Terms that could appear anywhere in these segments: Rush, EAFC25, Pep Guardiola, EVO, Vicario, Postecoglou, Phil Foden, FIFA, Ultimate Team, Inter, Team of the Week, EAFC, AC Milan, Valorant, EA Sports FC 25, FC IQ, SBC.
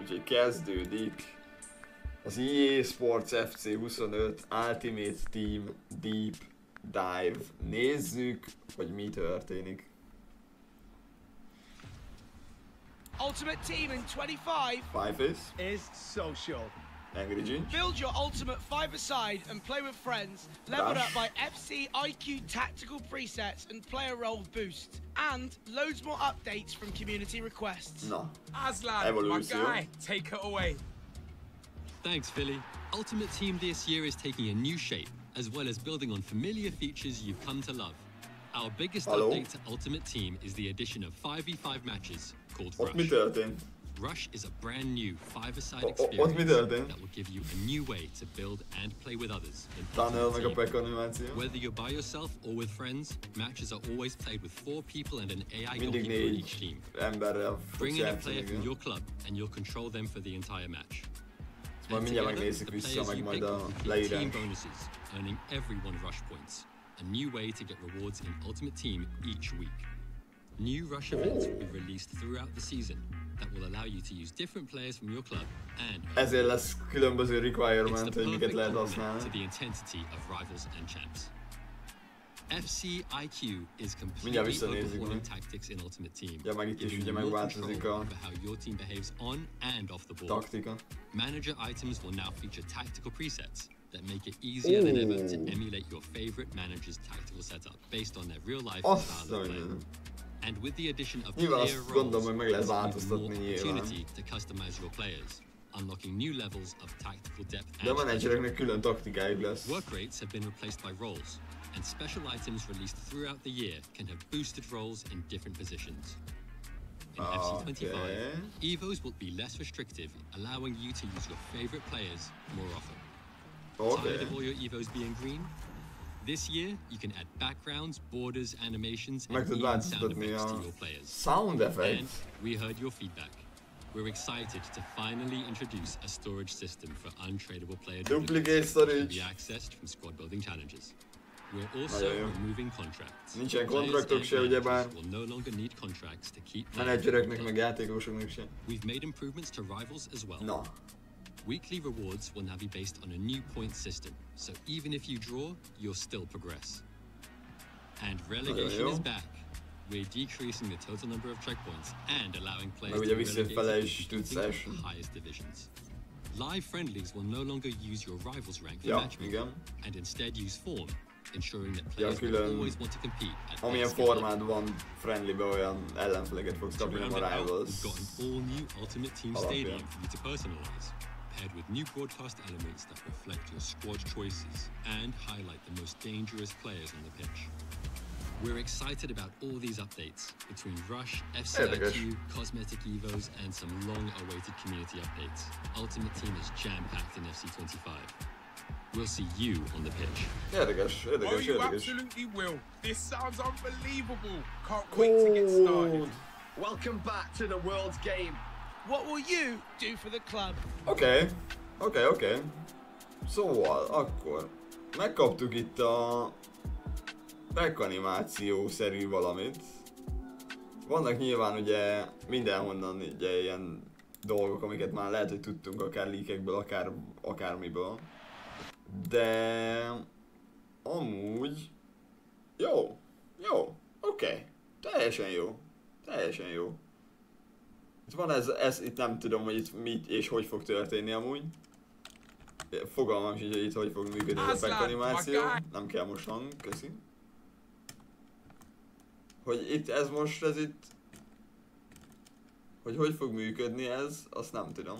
Úgyhogy kezdődik az EA Sports FC 25 Ultimate Team Deep Dive. Nézzük, hogy mi történik. Ultimate Team in 25 is social. Build your ultimate five-a-side and play with friends, leveled up by FC IQ tactical presets and player role boost, and loads more updates from community requests. No. Aslan, Evolution. My guy, take it away. Thanks, Philly. Ultimate Team this year is taking a new shape, as well as building on familiar features you've come to love. Our biggest update to Ultimate Team is the addition of 5v5 matches called Rush. Rush is a brand new five-a-side experience that will give you a new way to build and play with others. Whether you're by yourself or with friends, matches are always played with 4 people and an AI goalkeeper in each team. Bring in a player from your club and you'll control them for the entire match. And together, the players you pick will complete team bonuses, earning everyone Rush points. A new way to get rewards in Ultimate Team each week. New Rush events will be released throughout the season that will allow you to use different players from your club and ezért lesz különböző requirement, hogy miket lehet használni. To the intensity of rivals and champs. FC IQ is completely overhauling tactics in Ultimate Team. Ja, meg itt is ugye megváltozik a taktika. Manager items will now feature tactical presets that make it easier than ever to emulate your favorite manager's tactical setup based on their real life style of play. And with the addition of player roles, there's more opportunity to customize your players, unlocking new levels of tactical depth and work rates have been replaced by roles, and special items released throughout the year can have boosted roles in different positions. In FC 25, EVOs will be less restrictive, allowing you to use your favorite players more often. Tired of all your EVOs being green? This year, you can add backgrounds, borders, animations, and even sound effects to your players. Sound effects. And we heard your feedback. We're excited to finally introduce a storage system for untradeable player duplicates that can be accessed from squad building challenges. We're also removing contracts. Nincsen kontraktok se, ugyebár. Menedzsereknek meg játékosoknak sem. We've made improvements to rivals as well. No. Weekly rewards will now be based on a new point system, so even if you draw, you'll still progress. And relegation is back. We're decreasing the total number of checkpoints and allowing players to relegate to the highest divisions. Live friendlies will no longer use your rival's rank for matchmaking, and instead use form, ensuring that players will always want to compete at the highest level. Amilyen formában van friendlybe, olyan ellenfeleget fogsz kapni a rivals. We've got an all-new Ultimate Team Stadium for you to personalize, with new broadcast elements that reflect your squad choices and highlight the most dangerous players on the pitch. We're excited about all these updates between Rush, FC IQ, cosmetic EVOs, and some long-awaited community updates. Ultimate Team is jam-packed in FC 25. We'll see you on the pitch. Oh, you absolutely will. This sounds unbelievable. Can't wait to get started. Welcome back to the world's game. What will you do for the club? Okay. Szóval, akkor megkaptuk itt a animációszerű valamit. Vannak nyilván ugye mindenhonnan ugye ilyen dolgok, amiket már lehet, hogy tudtunk, akár leakekből, akár akármiből. De amúgy jó, teljesen jó. Itt van ez itt nem tudom, hogy itt mit és hogy fog történni amúgy. Fogalmam sincs, hogy itt hogy fog működni ez a animáció. Nem kell most hang, köszi. Hogy itt ez most, ez itt... Hogy fog működni ez, azt nem tudom.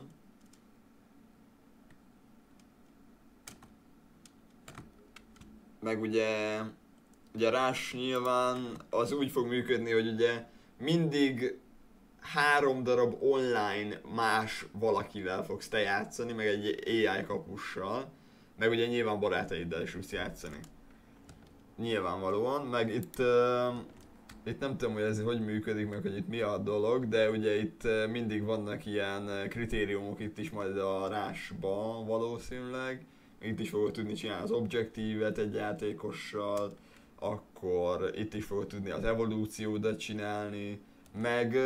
Meg ugye Rush nyilván az úgy fog működni, hogy ugye mindig 3 darab online más valakivel fogsz te játszani, meg egy AI kapussal, meg ugye nyilván barátaiddal is tudsz játszani. Nyilvánvalóan, meg itt nem tudom, hogy ez hogy működik, meg hogy itt mi a dolog, de ugye itt mindig vannak ilyen kritériumok itt is majd a Rush-ba valószínűleg. Itt is fogod tudni csinálni az objektívet egy játékossal, akkor itt is fogod tudni az evolúciódat csinálni. Meg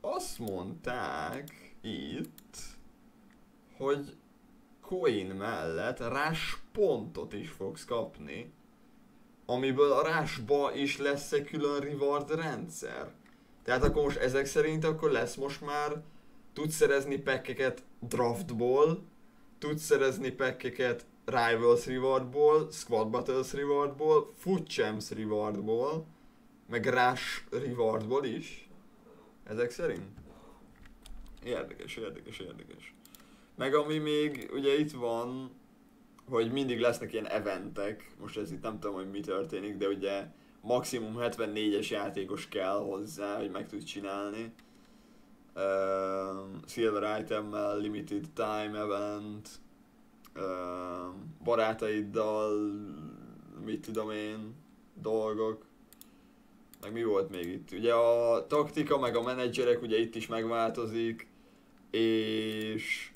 azt mondták, itt, hogy coin mellett Rush pontot is fogsz kapni, amiből a Rushba is lesz egy külön reward rendszer. Tehát akkor most ezek szerint akkor lesz most már, tudsz szerezni packeket draftból, tudsz szerezni packeket Rivals rewardból, Squad Battles rewardból, Food Champs rewardból, meg Rush rewardból is. Ezek szerint? Érdekes, érdekes, érdekes. Meg ami még ugye itt van, hogy mindig lesznek ilyen eventek, most ez itt nem tudom, hogy mi történik, de ugye maximum 74-es játékos kell hozzá, hogy meg tud csinálni. Silver itemmel, limited time event, barátaiddal, mit tudom én, dolgok. Meg mi volt még itt? Ugye a taktika meg a menedzserek ugye itt is megváltozik, és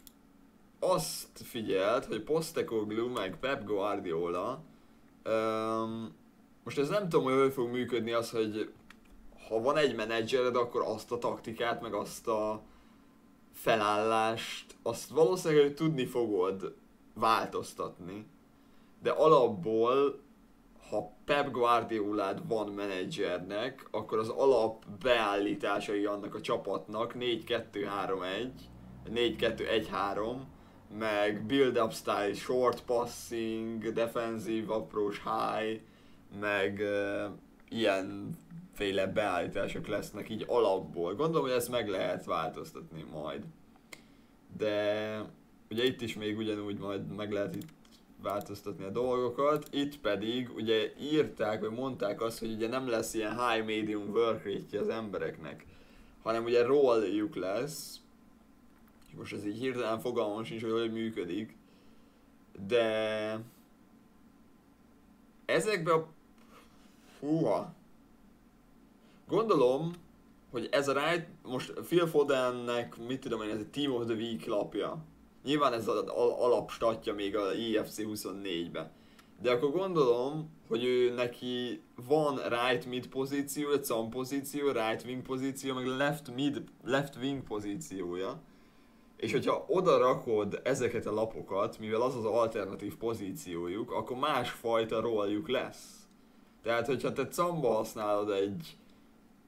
azt figyelt, hogy Postecoglou meg Pep Guardiola, most ez nem tudom, hogy hogy fog működni az, hogy ha van egy menedzsered, akkor azt a taktikát, meg azt a felállást, azt valószínűleg hogy tudni fogod változtatni. De alapból, ha Pep Guardiolád van menedzsernek, akkor az alap beállításai annak a csapatnak 4-2-3-1, 4-2-1-3, meg build-up style, short passing, defensive approach high, meg ilyenféle beállítások lesznek így alapból. Gondolom, hogy ezt meg lehet változtatni majd. De ugye itt is még ugyanúgy majd meg lehet itt változtatni a dolgokat. Itt pedig ugye írták, vagy mondták azt, hogy ugye nem lesz ilyen high medium work rate-je az embereknek, hanem ugye rolljuk lesz. Most ez így hirtelen fogalmam sincs, hogy hogy működik, de ezekbe a... Húha! Gondolom, hogy ez a right... Most Phil Fodennek, mit tudom én, ez a Team of the Week lapja. Nyilván ez az alapstatja még a EAFC 24-be. De akkor gondolom, hogy ő neki van right mid pozíció, some pozíció, right wing pozíció, meg left mid, left wing pozíciója. És hogyha oda rakod ezeket a lapokat, mivel az az alternatív pozíciójuk, akkor másfajta rolljuk lesz. Tehát, hogyha te camba használod egy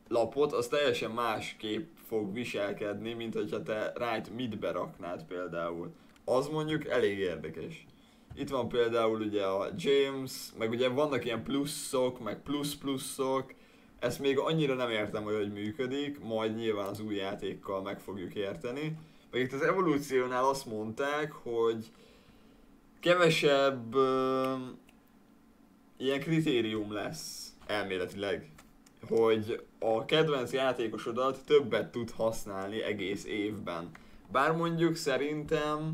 lapot, az teljesen másképp fog viselkedni, mint hogyha te right midbe raknád például. Az mondjuk elég érdekes. Itt van például ugye a James, meg ugye vannak ilyen pluszok, meg plusz-pluszok. Ezt még annyira nem értem, hogy hogy működik, majd nyilván az új játékkal meg fogjuk érteni. Meg itt az evolúciónál azt mondták, hogy kevesebb ilyen kritérium lesz elméletileg, hogy a kedvenc játékosodat többet tud használni egész évben. Bár mondjuk szerintem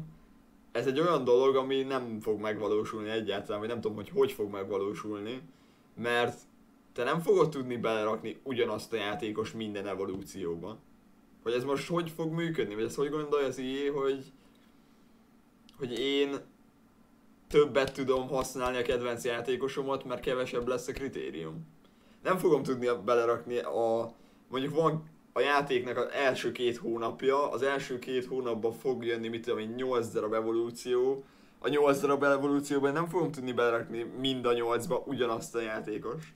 ez egy olyan dolog, ami nem fog megvalósulni egyáltalán, vagy nem tudom, hogy hogy fog megvalósulni, mert te nem fogod tudni belerakni ugyanazt a játékos minden evolúcióba. Hogy ez most hogy fog működni, vagy ezt hogy gondolja az EA, hogy én többet tudom használni a kedvenc játékosomat, mert kevesebb lesz a kritérium. Nem fogom tudni belerakni a... Mondjuk van a játéknak az első 2 hónapja, az első 2 hónapban fog jönni, mit tudom én, 8 darab evolúció. A 8 darab evolúcióban nem fogom tudni belerakni mind a 8-ba ugyanazt a játékost.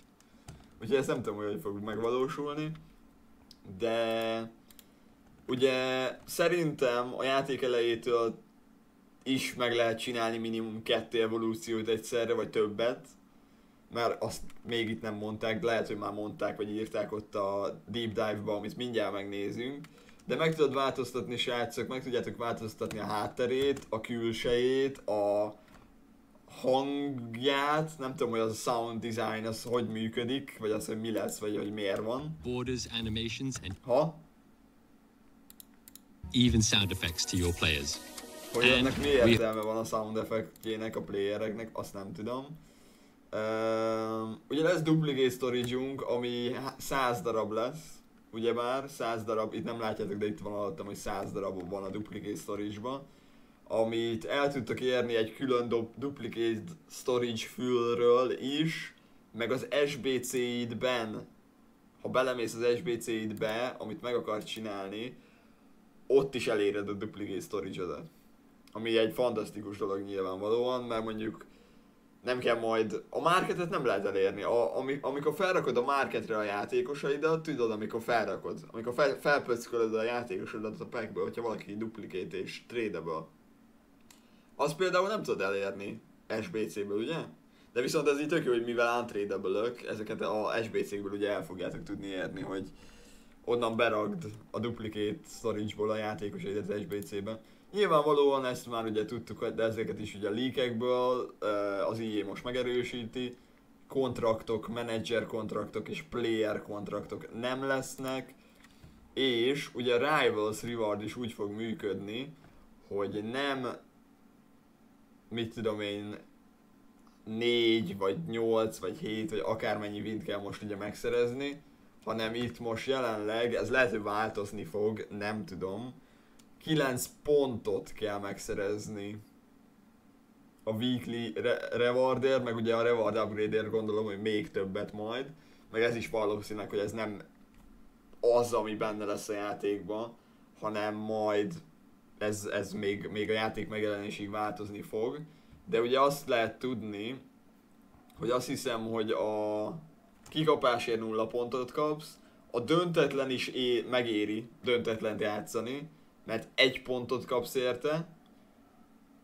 Úgyhogy ezt nem tudom, hogy fog megvalósulni. De... Ugye szerintem a játék elejétől is meg lehet csinálni minimum 2 evolúciót egyszerre, vagy többet. Mert azt még itt nem mondták, de lehet, hogy már mondták, vagy írták ott a Deep Dive-ba, amit mindjárt megnézünk. De meg tudod változtatni, srácok, meg tudjátok változtatni a hátterét, a külsejét, a hangját. Nem tudom, hogy az a sound design az hogy működik, vagy az, hogy mi lesz, vagy hogy miért van. Ha? Even sound effects to your players. Hogy ennek mi értelme van a sound effectjének a playereknek, azt nem tudom. Ugye lesz duplicate storage-unk, ami 100 darab lesz. Ugyebár 100 darab, itt nem látjátok, de itt van alattam, hogy 100 darab van a duplicate storage-ba. Amit el tudtok érni egy külön duplicate storage fülről is, meg az SBC-idben. Ha belemész az SBC-idbe, amit meg akar csinálni, ott is eléred a duplicate storage-odat. Ami egy fantasztikus dolog nyilvánvalóan, mert mondjuk nem kell majd, a marketet nem lehet elérni, amikor felrakod a marketre a játékosaidat, tudod, amikor felrakod, amikor felpöckölöd a játékosodat a packből, hogyha valaki duplicate és trade-ből. Azt például nem tudod elérni SBC-ből, ugye? De viszont ez így tök jó, hogy mivel untrade-ből-ök, ezeket a SBC-ből ugye el fogjátok tudni érni, hogy onnan beragd a duplicate storage-ból a játékosaidat az SBC-ben. Nyilvánvalóan ezt már ugye tudtuk, de ezeket is ugye a leakekből az EA most megerősíti. Kontraktok, menedzser kontraktok és player kontraktok nem lesznek. És ugye a Rivals Reward is úgy fog működni, hogy nem, mit tudom én, 4 vagy 8 vagy 7 vagy akármennyi wint kell most ugye megszerezni, hanem itt most jelenleg, ez lehet, hogy változni fog, nem tudom, 9 pontot kell megszerezni a weekly rewardért, meg ugye a reward upgradeért gondolom, hogy még többet majd, meg ez is valószínűleg, hogy ez nem az, ami benne lesz a játékban, hanem majd ez még a játék megjelenésig változni fog, de ugye azt lehet tudni, hogy azt hiszem, hogy a kikapásért 0 pontot kapsz, a döntetlen is megéri döntetlent játszani, mert 1 pontot kapsz érte,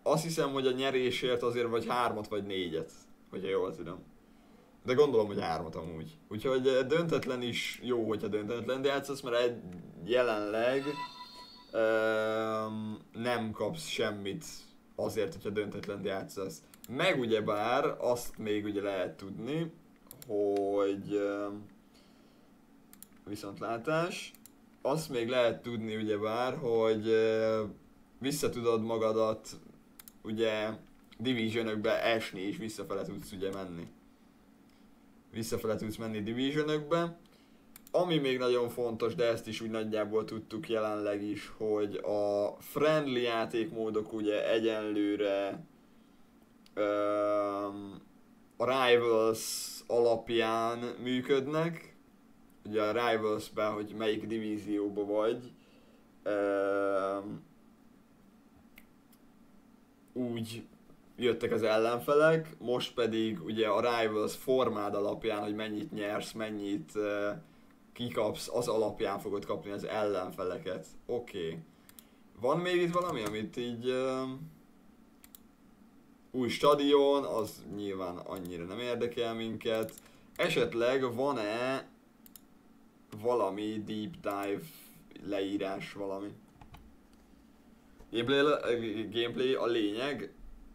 azt hiszem, hogy a nyerésért azért vagy 3-at vagy 4-et, hogyha jól tudom. De gondolom, hogy 3-at amúgy. Úgyhogy döntetlen is jó, hogyha döntetlen játszasz, mert jelenleg nem kapsz semmit azért, hogyha döntetlen játszasz. Meg ugyebár azt még ugye lehet tudni, hogy viszontlátás. Azt még lehet tudni ugyebár, hogy visszatudod magadat ugye divisionökbe esni, és visszafele tudsz ugye menni. Visszafele tudsz menni divisionökbe. Ami még nagyon fontos, de ezt is úgy nagyjából tudtuk jelenleg is, hogy a friendly játékmódok ugye egyenlőre a Rivals alapján működnek. Ugye a Rivals-ben, hogy melyik divízióba vagy, úgy jöttek az ellenfelek, most pedig ugye a Rivals formád alapján, hogy mennyit nyersz, mennyit kikapsz, az alapján fogod kapni az ellenfeleket. Oké. Van még itt valami, amit így... új stadion, az nyilván annyira nem érdekel minket. Esetleg van-e valami deep dive leírás, valami gameplay a lényeg.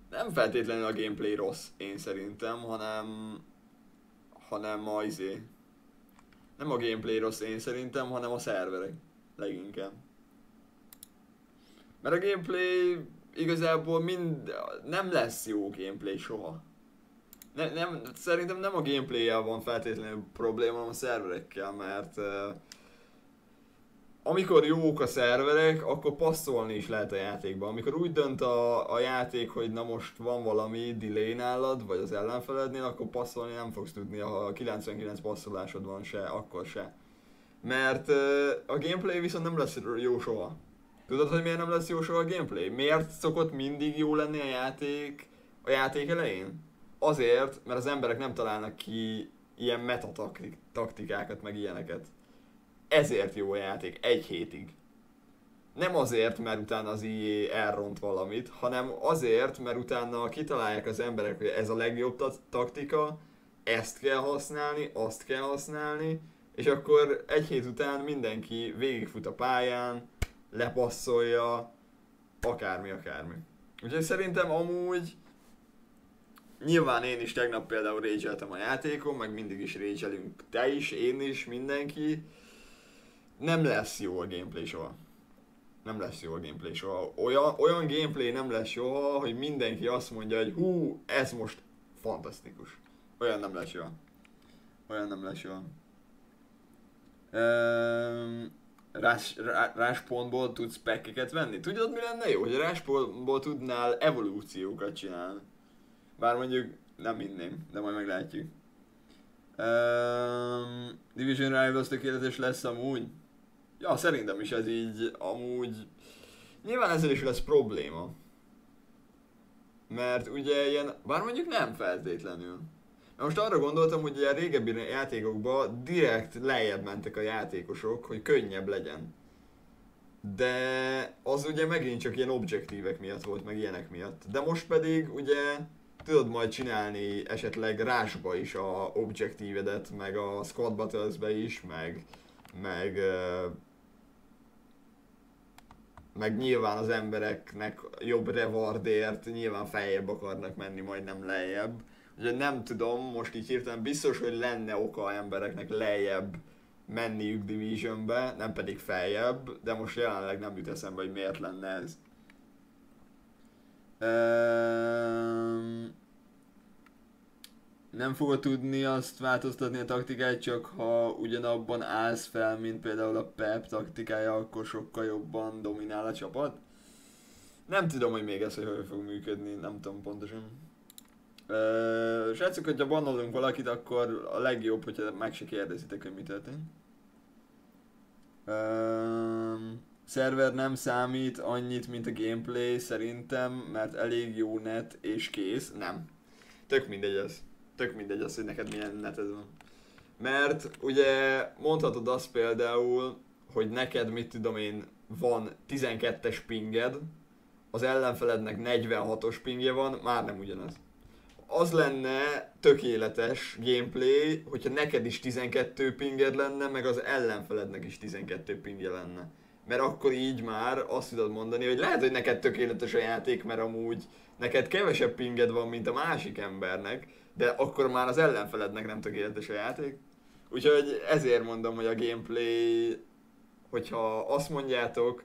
Nem feltétlenül a gameplay rossz, én szerintem, hanem nem a gameplay rossz én szerintem, hanem a szerverek leginkább. Mert a gameplay igazából nem lesz jó gameplay soha. Szerintem nem a gameplay-jel van feltétlenül probléma, hanem a szerverekkel, mert amikor jók a szerverek, akkor passzolni is lehet a játékba. Amikor úgy dönt a játék, hogy na most van valami delay nálad, vagy az ellenfelednél, akkor passzolni nem fogsz tudni, ha 99 passzolásod van se, akkor se. Mert a gameplay viszont nem lesz jó soha. Tudod, hogy miért nem lesz jó soha a gameplay? Miért szokott mindig jó lenni a játék elején? Azért, mert az emberek nem találnak ki ilyen metataktikákat, meg ilyeneket. Ezért jó a játék, egy hétig. Nem azért, mert utána az EA elront valamit, hanem azért, mert utána kitalálják az emberek, hogy ez a legjobb taktika, ezt kell használni, azt kell használni, és akkor egy hét után mindenki végigfut a pályán, lepasszolja, akármi. Úgyhogy szerintem amúgy... Nyilván én is tegnap például rage-eltem a játékon, meg mindig is rage-elünk, te is, én is, mindenki. Nem lesz jó a gameplay soha. Nem lesz jó a gameplay soha. Olyan gameplay nem lesz soha, hogy mindenki azt mondja, hogy hú, ez most fantasztikus. Olyan nem lesz soha. Olyan nem lesz soha. Rush pontból tudsz packeket venni? Tudod, mi lenne jó? Hogy Rush pontból tudnál evolúciókat csinálni. Bár mondjuk nem inném, de majd meglátjuk. Division Rivals tökéletes lesz amúgy. Ja, szerintem is ez így amúgy... Nyilván ezzel is lesz probléma. Mert ugye ilyen... Bár mondjuk nem feltétlenül. Na most arra gondoltam, hogy ilyen régebbi játékokban direkt lejjebb mentek a játékosok, hogy könnyebb legyen. De az ugye megint csak ilyen objektívek miatt volt, meg ilyenek miatt. De most pedig ugye tudod majd csinálni esetleg Rushba is a objektívedet, meg a Squad Battlesbe is, meg nyilván az embereknek jobb rewardért nyilván feljebb akarnak menni, majd nem lejjebb. Ugye nem tudom, most így hirtelen biztos, hogy lenne oka embereknek lejjebb menniük Divisionbe, nem pedig feljebb, de most jelenleg nem jut eszembe, hogy miért lenne ez. Nem fogod tudni azt változtatni a taktikát, csak ha ugyanabban állsz fel, mint például a Pep taktikája, akkor sokkal jobban dominál a csapat. Nem tudom, hogy még ez, hogy fog működni, nem tudom pontosan. Srácok, hogyha bannolunk valakit, akkor a legjobb, hogyha meg se kérdezitek, hogy mi történt. Szerver nem számít annyit, mint a gameplay szerintem, mert elég jó net és kész. Nem. Tök mindegy az, hogy neked milyen neted van. Mert ugye mondhatod azt például, hogy neked mit tudom én, van 12-es pinged, az ellenfelednek 46-os pingje van, már nem ugyanaz. Az lenne tökéletes gameplay, hogyha neked is 12 pinged lenne, meg az ellenfelednek is 12 pingje lenne. Mert akkor így már azt tudod mondani, hogy lehet, hogy neked tökéletes a játék, mert amúgy neked kevesebb pinged van, mint a másik embernek, de akkor már az ellenfelednek nem tökéletes a játék. Úgyhogy ezért mondom, hogy a gameplay, hogyha azt mondjátok,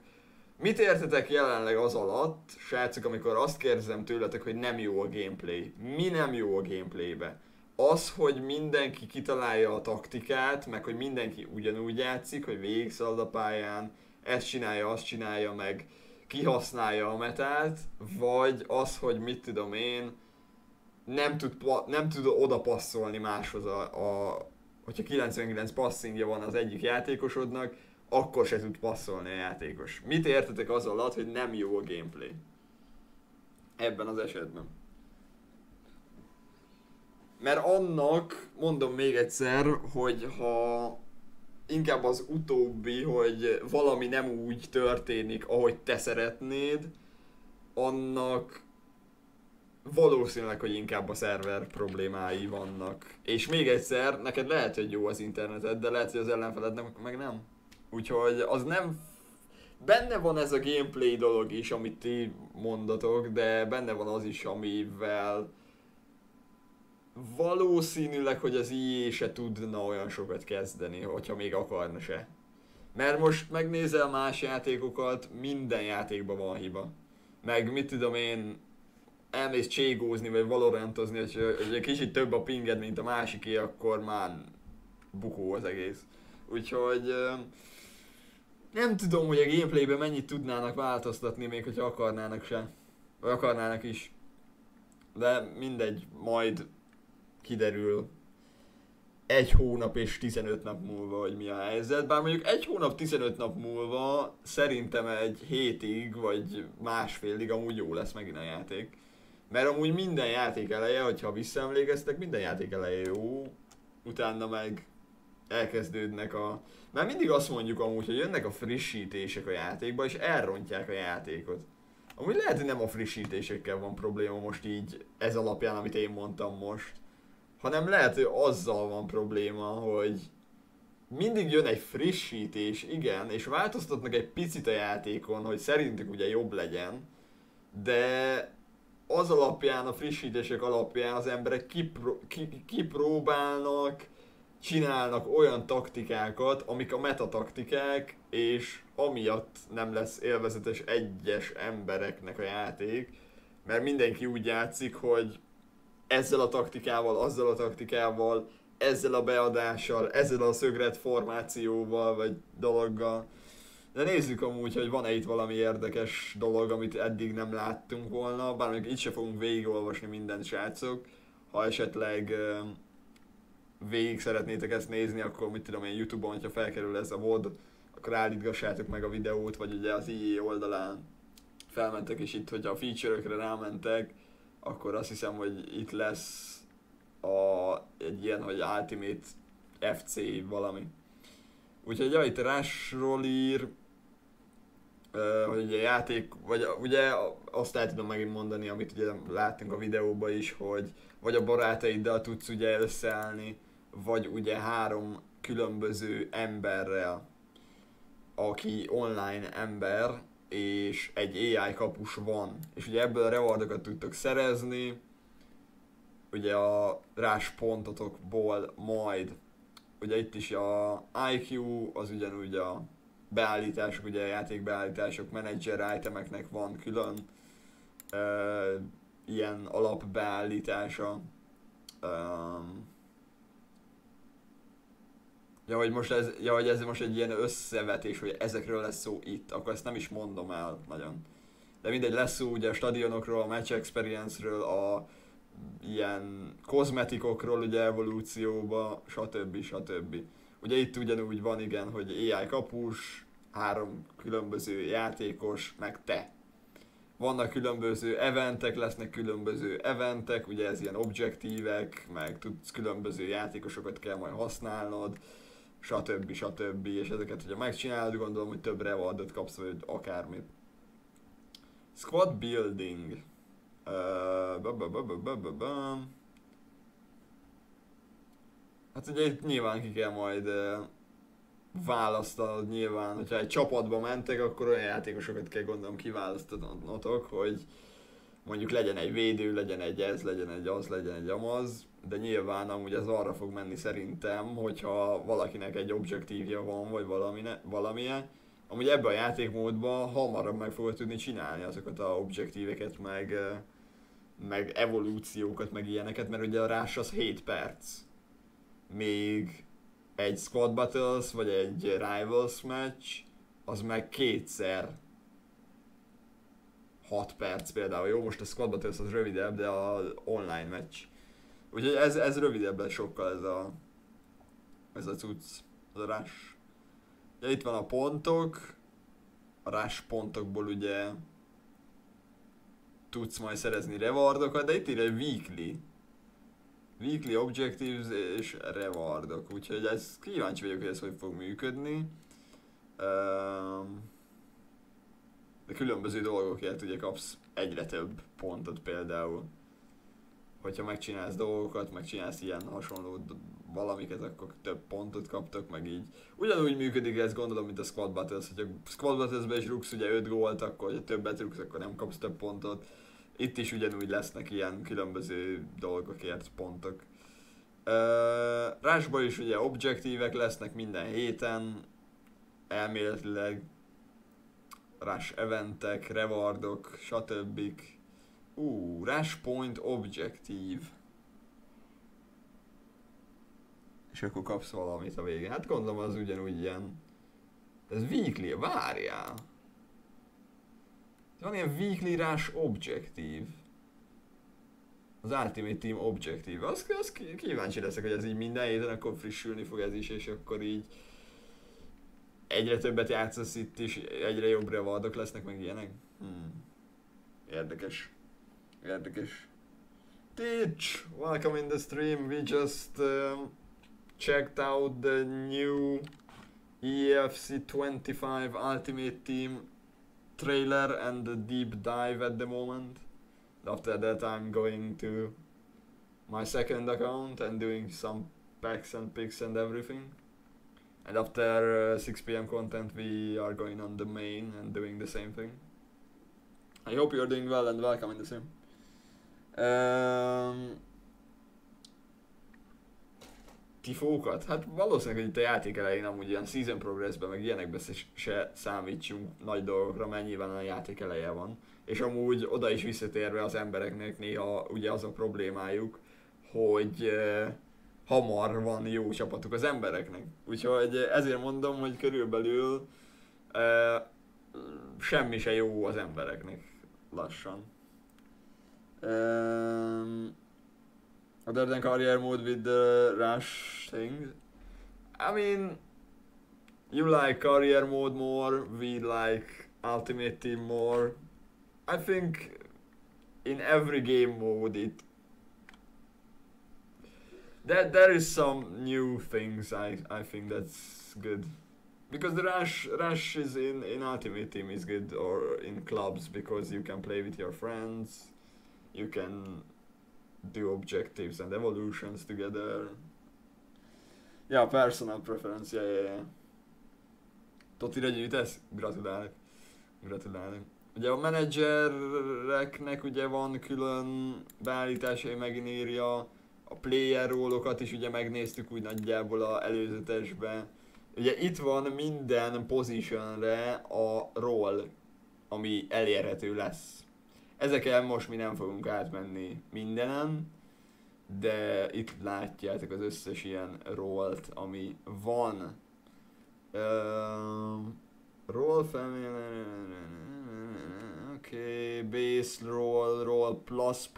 mit értetek jelenleg az alatt, srácok, amikor azt kérdezem tőletek, hogy nem jó a gameplay? Mi nem jó a gameplaybe? Az, hogy mindenki kitalálja a taktikát, meg hogy mindenki ugyanúgy játszik, hogy végigszalad a pályán, ezt csinálja, azt csinálja, meg kihasználja a metát, vagy az, hogy mit tudom én, nem tud oda passzolni máshoz, hogyha 99 passingja van az egyik játékosodnak, akkor se tud passzolni a játékos. Mit értetek az alatt, hogy nem jó a gameplay? Ebben az esetben. Mert annak, mondom még egyszer, hogy ha inkább az utóbbi, hogy valami nem úgy történik, ahogy te szeretnéd, annak valószínűleg, hogy inkább a szerver problémái vannak. És még egyszer, neked lehet, hogy jó az interneted, de lehet, hogy az ellenfelednek meg nem. Úgyhogy az nem... Benne van ez a gameplay dolog is, amit ti mondatok, de benne van az is, amivel valószínűleg, hogy az EA se tudna olyan sokat kezdeni, hogyha még akarna se. Mert most megnézel más játékokat, minden játékban van hiba. Meg mit tudom én, elmész cségózni vagy valorantozni, hogy egy kicsit több a pinged, mint a másiké, akkor már bukó az egész. Úgyhogy... Nem tudom, hogy a gameplayben mennyit tudnának változtatni, még hogyha akarnának se. Vagy akarnának is. De mindegy, majd kiderül egy hónap és 15 nap múlva, hogy mi a helyzet. Bár mondjuk egy hónap, 15 nap múlva szerintem egy hétig, vagy másfélig amúgy jó lesz megint a játék. Mert amúgy minden játék eleje, hogyha visszaemlékeztek, minden játék eleje jó. Utána meg... elkezdődnek a... Már mindig azt mondjuk amúgy, hogy jönnek a frissítések a játékba, és elrontják a játékot. Amúgy lehet, hogy nem a frissítésekkel van probléma most így, ez alapján, amit én mondtam most. Hanem lehet, hogy azzal van probléma, hogy mindig jön egy frissítés, igen, és változtatnak egy picit a játékon, hogy szerintük ugye jobb legyen, de az alapján, a frissítések alapján az emberek kipróbálnak, csinálnak olyan taktikákat, amik a metataktikák, és amiatt nem lesz élvezetes egyes embereknek a játék, mert mindenki úgy játszik, hogy ezzel a taktikával, azzal a taktikával, ezzel a beadással, ezzel a szögret formációval, vagy dologgal. De nézzük amúgy, hogy van-e itt valami érdekes dolog, amit eddig nem láttunk volna, bár még itt se fogunk végigolvasni mindent, srácok, ha esetleg... végig szeretnétek ezt nézni, akkor mit tudom én, YouTube-on, hogyha felkerül ez a VOD, akkor állítgassátok meg a videót, vagy ugye az EA oldalán felmentek, és itt, hogyha a feature-ökre rámentek, akkor azt hiszem, hogy itt lesz egy ilyen, hogy Ultimate FC valami. Úgyhogy ja, itt Rushról ír, hogy ugye játék, vagy ugye azt el tudom megint mondani, amit ugye láttunk a videóban is, hogy vagy a barátaiddal tudsz ugye összeállni, vagy ugye 3 különböző emberrel, aki online ember, és egy AI kapus van. És ugye ebből a rewardokat tudtok szerezni, ugye a Rush pontotokból majd. Ugye itt is a IQ, az ugyanúgy a beállítások, ugye a játékbeállítások, menedzser itemeknek van külön ilyen alapbeállítása. Ja, hogy most ez, ja, hogy ez most egy ilyen összevetés, hogy ezekről lesz szó itt, akkor ezt nem is mondom el nagyon. De mindegy, lesz szó ugye a stadionokról, a match experience-ről, a ilyen kozmetikokról, ugye evolúcióba, stb. Stb. Ugye itt ugyanúgy van, igen, hogy AI kapus, 3 különböző játékos, meg te. Vannak különböző eventek, lesznek különböző eventek, ugye ez ilyen objektívek, meg tudsz különböző játékosokat kell majd használnod, stb. Stb. És ezeket, hogyha megcsinálod, gondolom, hogy több rewardot kapsz, vagy akármit. Squad building. Hát ugye itt nyilván ki kell majd választanod nyilván, hogyha egy csapatba mentek, akkor olyan játékosokat kell gondolom kiválasztanotok, hogy mondjuk legyen egy védő, legyen egy ez, legyen egy az, legyen egy amaz, de nyilván amúgy ez arra fog menni szerintem, hogyha valakinek egy objektívja van, vagy valamilyen, amúgy ebben a játékmódban hamarabb meg fogod tudni csinálni azokat a objektíveket, meg evolúciókat, meg ilyeneket, mert ugye a Rush az 7 perc. Még egy Squad Battles, vagy egy Rivals match, az meg 2x 6 perc például. Jó, most a Squad Battles az rövidebb, de az online match. Úgyhogy ez rövidebb lesz sokkal ez a cucc, az a Rush. Ja, itt van a pontok, a Rush pontokból ugye tudsz majd szerezni rewardokat, de itt írja weekly. Weekly objectives és rewardok, úgyhogy ez kíváncsi vagyok, hogy ez hogy fog működni. De különböző dolgokért ugye kapsz egyre több pontot például. Hogyha megcsinálsz dolgokat, megcsinálsz ilyen hasonló valamiket, akkor több pontot kaptok, meg így. Ugyanúgy működik ez gondolom, mint a Squad Battles. Ha Squad Battles-be is rúgsz ugye 5 gólt, akkor ha többet rúgsz, akkor nem kapsz több pontot. Itt is ugyanúgy lesznek ilyen különböző dolgokért pontok. Rushban is ugye objektívek lesznek minden héten, elméletileg Rush eventek, rewardok, stb. Rush point objektív. És akkor kapsz valamit a végén. Hát gondolom az ugyanúgy ilyen. Ez weekly, várjál! Van ilyen weekly Rush objektív. Az Ultimate Team objektív. Az kíváncsi leszek, hogy ez így minden héten akkor frissülni fog ez is, és akkor így egyre többet játszasz itt is, egyre jobb rewardok lesznek, meg ilyenek. Érdekes. Érdekes. Teach! Welcome in the stream. We just checked out the new EAFC 25 Ultimate Team trailer and a deep dive at the moment. After that I'm going to my second account and doing some packs and picks and everything, and after 6 PM content we are going on the main and doing the same thing. I hope you're doing well and welcome in the stream. Tifókat? Hát valószínűleg, hogy itt a játék elején amúgy ilyen season progressben, meg ilyenekben se számítsunk nagy dolgokra, mert nyilván a játék eleje van. És amúgy oda is visszatérve az embereknek néha ugye az a problémájuk, hogy hamar van jó csapatuk az embereknek. Úgyhogy ezért mondom, hogy körülbelül semmi se jó az embereknek lassan. Other than career mode with the Rush thing, I mean, You like career mode more, we like Ultimate Team more. I think in every game mode it... There is some new things, I think that's good. Because the Rush is in Ultimate Team is good, or in clubs, because you can play with your friends, you can do objectives and evolutions together. Yeah, personal preference, yeah. Tot ide gyűjtesz? Gratulálok. Gratulálok. Ugye a menedzsereknek ugye van külön beállítása, én megint írja. A player rólokat is ugye megnéztük úgy nagyjából a előzetesbe. Ugye itt van minden positionre a roll, ami elérhető lesz. Ezeken most mi nem fogunk átmenni mindenen, de itt látjátok az összes ilyen rollt, ami van. Roll family, oké, base roll, roll plus.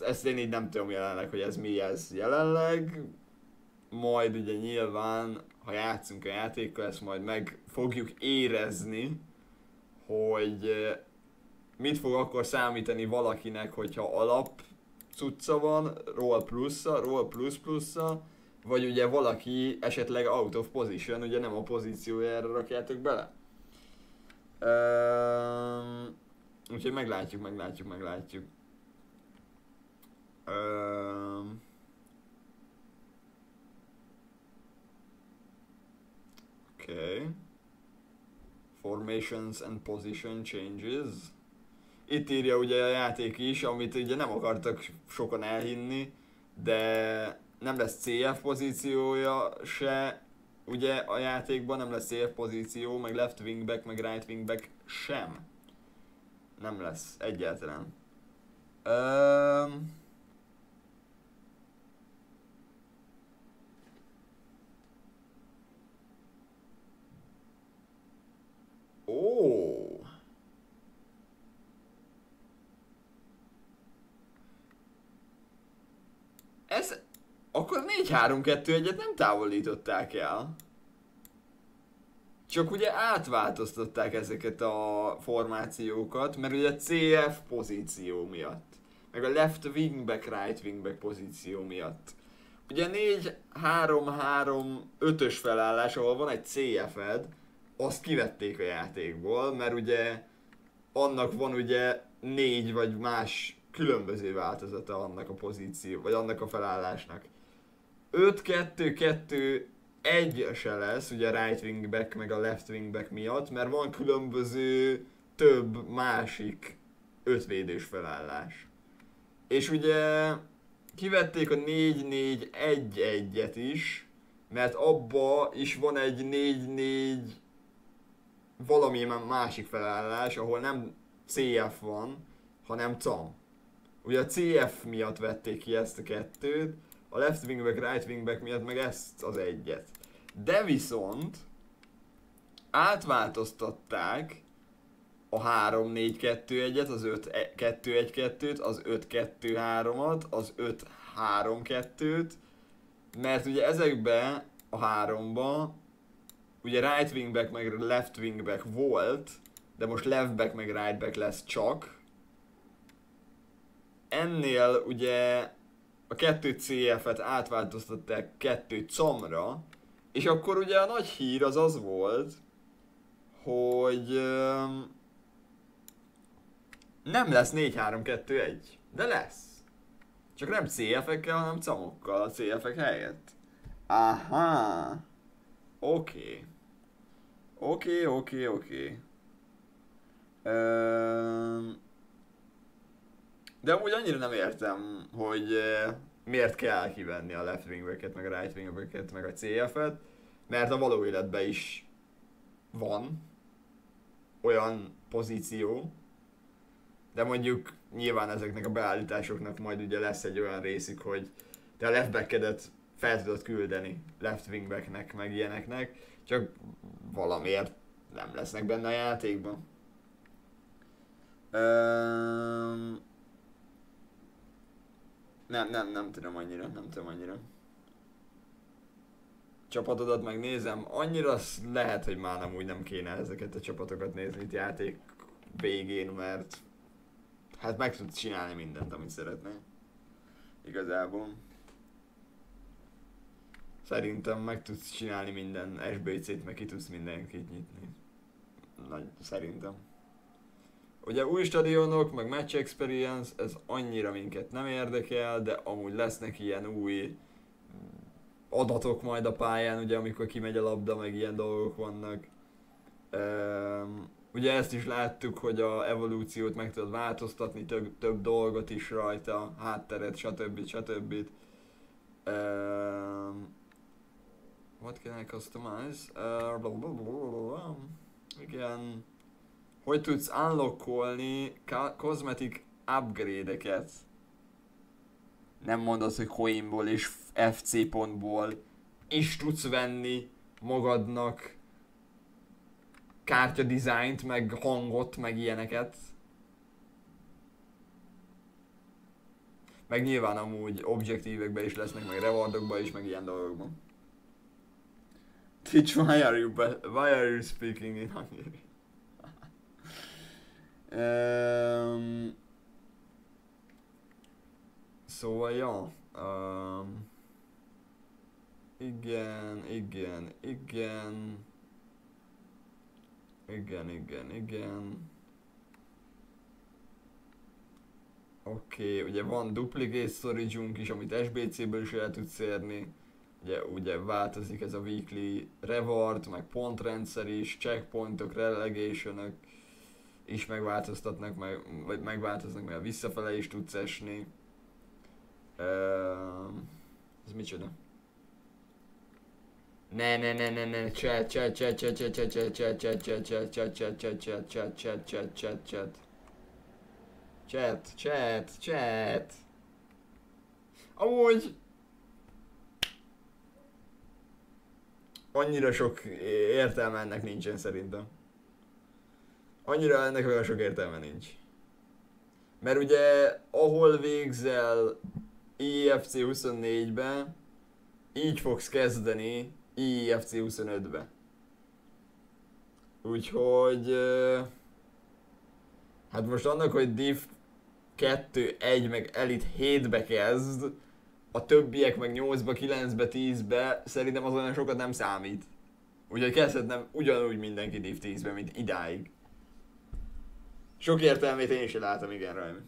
Ezt én így nem tudom jelenleg, hogy ez mi ez jelenleg. Majd ugye nyilván, ha játszunk a játékkal, ezt majd meg fogjuk érezni, hogy mit fog akkor számítani valakinek, hogyha alap cucca van, roll plusz-plusza, vagy ugye valaki esetleg out of position, ugye nem a pozíciójára rakjátok bele. Úgyhogy meglátjuk. Okay. Formations and position changes. Itt írja ugye a játék is, amit ugye nem akartak sokan elhinni, de nem lesz CF pozíciója se, ugye a játékban nem lesz CF pozíció, meg left wingback, meg right wingback sem. Nem lesz egyáltalán. Oh. Ez... Akkor 4-3-2-1-et nem távolították el. Csak ugye átváltoztatták ezeket a formációkat, mert ugye a CF pozíció miatt. Meg a left wingback, right wingback pozíció miatt. Ugye 4-3-3-5-ös felállás, ahol van egy CF-ed, azt kivették a játékból, mert ugye annak van ugye 4 vagy más különböző változata annak a pozíció, vagy annak a felállásnak. 5-2-2-1 se lesz, ugye a right wingback meg a left wingback miatt, mert van különböző több másik 5-védős felállás. És ugye kivették a 4-4-1-1-et is, mert abba is van egy 4-4 valamilyen másik felállás, ahol nem CF van, hanem CAM. Ugye a CF miatt vették ki ezt a kettőt, a left wingback, right wingback miatt meg ezt az egyet. De viszont átváltoztatták a 3-4-2-1-et, az 5-2-1-2-t, az 5-2-3-at, az 5-3-2-t, mert ugye ezekben a háromban ugye right wingback meg left wingback volt, de most left back meg right back lesz csak. Ennél ugye a 2 CF-et átváltoztatták 2 CAM-ra, és akkor ugye a nagy hír az az volt, hogy nem lesz 4-3-2-1, de lesz. Csak nem CF-ekkel, hanem CAM-okkal a CF-ek helyett. Aha. Oké. De amúgy annyira nem értem, hogy miért kell kivenni a left wingbacket, meg a right wingbacket, meg a CF-et, mert a való életben is van olyan pozíció, de mondjuk nyilván ezeknek a beállításoknak majd ugye lesz egy olyan részük, hogy te a left backedet fel tudod küldeni left wingbacknek, meg ilyeneknek, csak valamiért nem lesznek benne a játékban. Nem tudom annyira. csapatodat megnézem, annyira lehet, hogy már nem úgy nem kéne ezeket a csapatokat nézni itt játék végén, mert hát meg tudsz csinálni mindent, amit szeretnél. Igazából. Szerintem meg tudsz csinálni minden SBC-t, meg ki tudsz mindenkit nyitni. Nagy, szerintem. Ugye új stadionok, meg match experience, ez annyira minket nem érdekel, de amúgy lesznek ilyen új adatok majd a pályán, ugye amikor kimegy a labda, meg ilyen dolgok vannak. Ugye ezt is láttuk, hogy a evolúciót meg tudod változtatni, több dolgot is rajta, hátteret, stb. Stb. What can I customize? Igen. Hogy tudsz unlockolni cosmetic upgrade-eket? Nem mondod, hogy coinból és FC pontból is tudsz venni magadnak kártya dizájnt, meg hangot, meg ilyeneket. Meg nyilván amúgy objektívekben is lesznek, meg rewardokban is, meg ilyen dolgokban. Teach, why are you speaking in Hungary? Szóval, ja. Igen. Oké, ugye van duplicate storage-unk is, amit SBC-ből is el tudsz érni. Ugye változik ez a weekly reward, meg pontrendszer is, checkpointok, relegation-ök is megváltoztatnak, vagy megváltoznak, mert visszafele is tudsz esni. Ez micsoda? Ne, chat. Amúgy annyira sok értelme ennek nincsen szerintem. Annyira ennek olyan sok értelme nincs. Mert ugye ahol végzel EAFC 24-be, így fogsz kezdeni EAFC 25-be. Úgyhogy... hát most annak, hogy Div 2, 1 meg Elite 7-be kezd, a többiek meg 8-ba, 9-be, 10-be, szerintem az olyan sokat nem számít. Úgyhogy kezdhetnem ugyanúgy mindenki Div 10-be, mint idáig. Sok értelmét én is látom, igen, Rajmi.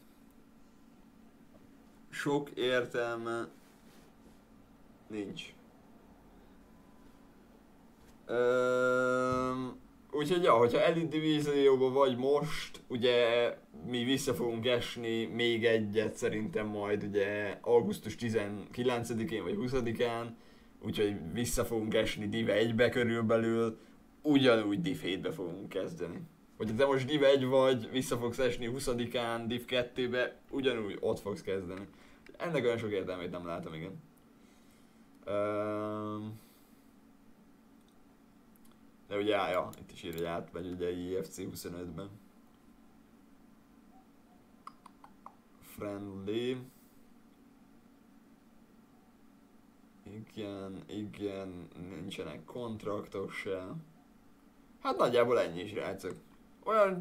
Sok értelme... nincs. Úgyhogy ja, hogyha Elite Divízióban vagy most, ugye mi vissza fogunk esni még egyet szerintem majd ugye augusztus 19-én vagy 20-án, úgyhogy vissza fogunk esni Div 1-be körülbelül, ugyanúgy Div 7-be fogunk kezdeni. Hogyha te most Div 1 vagy, vissza fogsz esni 20-án Div 2-be, ugyanúgy ott fogsz kezdeni. Ennek olyan sok értelmét nem látom, igen. De ugye, ja, itt is írja, átmegy ugye EAFC 25-ben. Friendly. Igen, nincsenek kontraktok se. Hát nagyjából ennyi is, rácok. Olyan,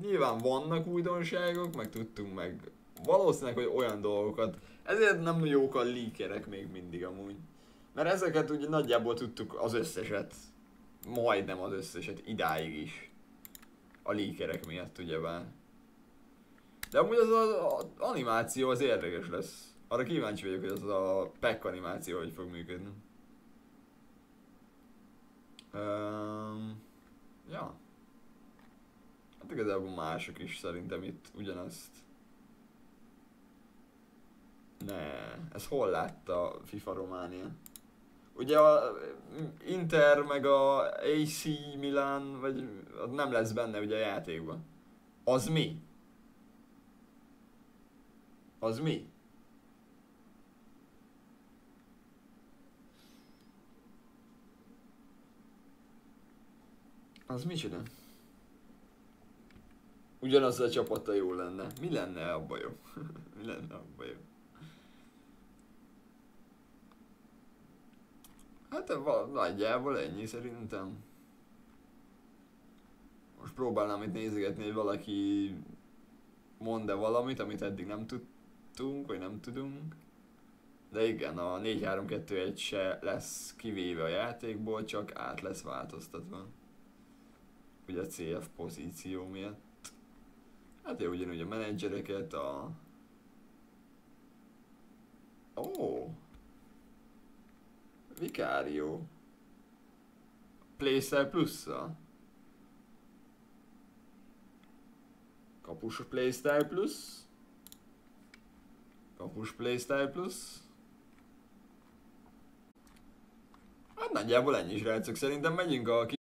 nyilván vannak újdonságok, meg tudtunk meg valószínűleg, hogy olyan dolgokat. Ezért nem jók a leakerek még mindig amúgy. Mert ezeket ugye nagyjából tudtuk az összeset. Majdnem az összeset, idáig is. A leakerek miatt ugyebár. De amúgy az az animáció az érdekes lesz. Arra kíváncsi vagyok, hogy az a pack animáció hogy fog működni. Ja. Hát igazából mások is szerintem itt ugyanazt. Ne, ez hol látta a FIFA Románia? Ugye a Inter meg a AC Milan, vagy nem lesz benne ugye a játékban. Az mi? Az mi? Az micsoda? Ugyanaz a csapata jó lenne. Mi lenne abba jó? Mi lenne abba jó? Hát nagyjából ennyi szerintem. Most próbálnám itt nézegetni, hogy valaki mond-e valamit, amit eddig nem tudtunk, vagy nem tudunk. De igen, a 4-3-2-1 se lesz kivéve a játékból, csak át lesz változtatva. Ugye a CF pozíció miatt. Hát jó, ugyanúgy a menedzsereket, a... Ó! Vicario. Playstyle plusz-a? Kapus Playstyle plusz? Kapus Playstyle plusz? Hát nagyjából ennyi, srácok. Szerintem megyünk a